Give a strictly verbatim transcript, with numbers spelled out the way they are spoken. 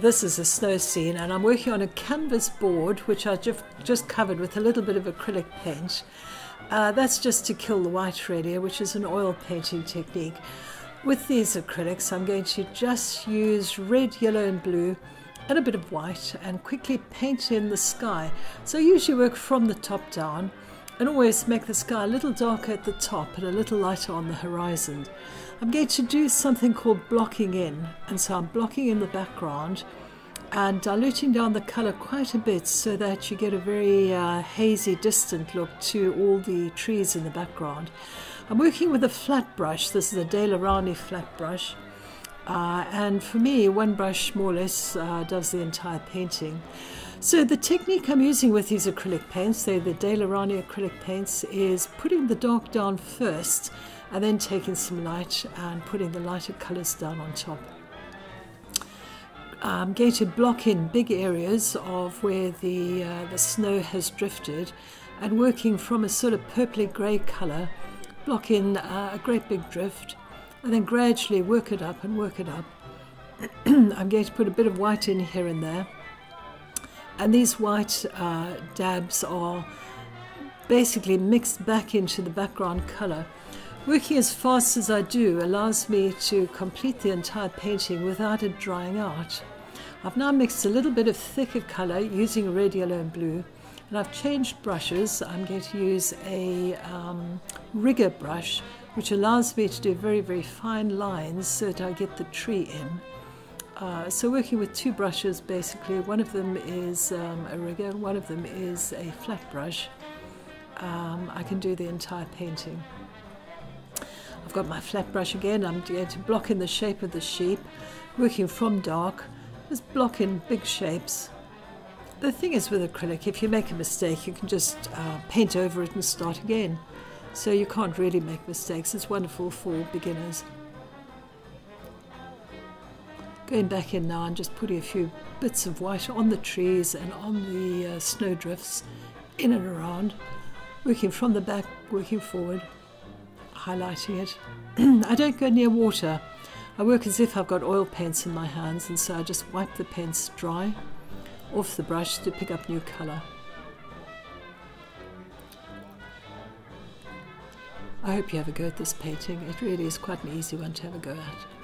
This is a snow scene, and I'm working on a canvas board which I just, just covered with a little bit of acrylic paint. Uh, that's just to kill the white radiator, which is an oil painting technique. With these acrylics, I'm going to just use red, yellow and blue and a bit of white and quickly paint in the sky. So I usually work from the top down and always make the sky a little darker at the top and a little lighter on the horizon. I'm going to do something called blocking in, and so I'm blocking in the background and diluting down the colour quite a bit so that you get a very uh, hazy, distant look to all the trees in the background. I'm working with a flat brush. This is a Daler-Rowney flat brush, uh, and for me one brush more or less uh, does the entire painting. So the technique I'm using with these acrylic paints, they're the Daler-Rowney acrylic paints, is putting the dark down first and then taking some light and putting the lighter colours down on top. I'm going to block in big areas of where the, uh, the snow has drifted, and working from a sort of purpley grey colour, block in uh, a great big drift and then gradually work it up and work it up. I'm going to put a bit of white in here and there. And these white uh, dabs are basically mixed back into the background colour. Working as fast as I do allows me to complete the entire painting without it drying out. I've now mixed a little bit of thicker colour using red, yellow and blue, and I've changed brushes. I'm going to use a um, rigger brush, which allows me to do very, very fine lines so that I get the tree in. Uh, so working with two brushes basically, one of them is um, a rigger and one of them is a flat brush, um, I can do the entire painting. I've got my flat brush again. I'm going to block in the shape of the sheep, working from dark, just block in big shapes. The thing is with acrylic, if you make a mistake you can just uh, paint over it and start again, so you can't really make mistakes. It's wonderful for beginners. Going back in now and just putting a few bits of white on the trees and on the uh, snowdrifts, in and around, working from the back, working forward, highlighting it. I don't go near water. I work as if I've got oil paints in my hands, and so I just wipe the paints dry off the brush to pick up new colour. I hope you have a go at this painting. It really is quite an easy one to have a go at.